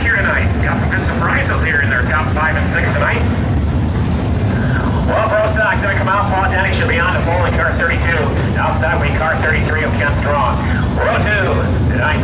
back here tonight. Got some good surprises here in their top 5 and 6 tonight. Well, Pro Stock's going to come out. Paul Denny should be on to following car 32. Outside wing car 33 of Ken Strong. Row 2 tonight.